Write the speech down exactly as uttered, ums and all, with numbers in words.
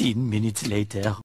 fifteen minutes later.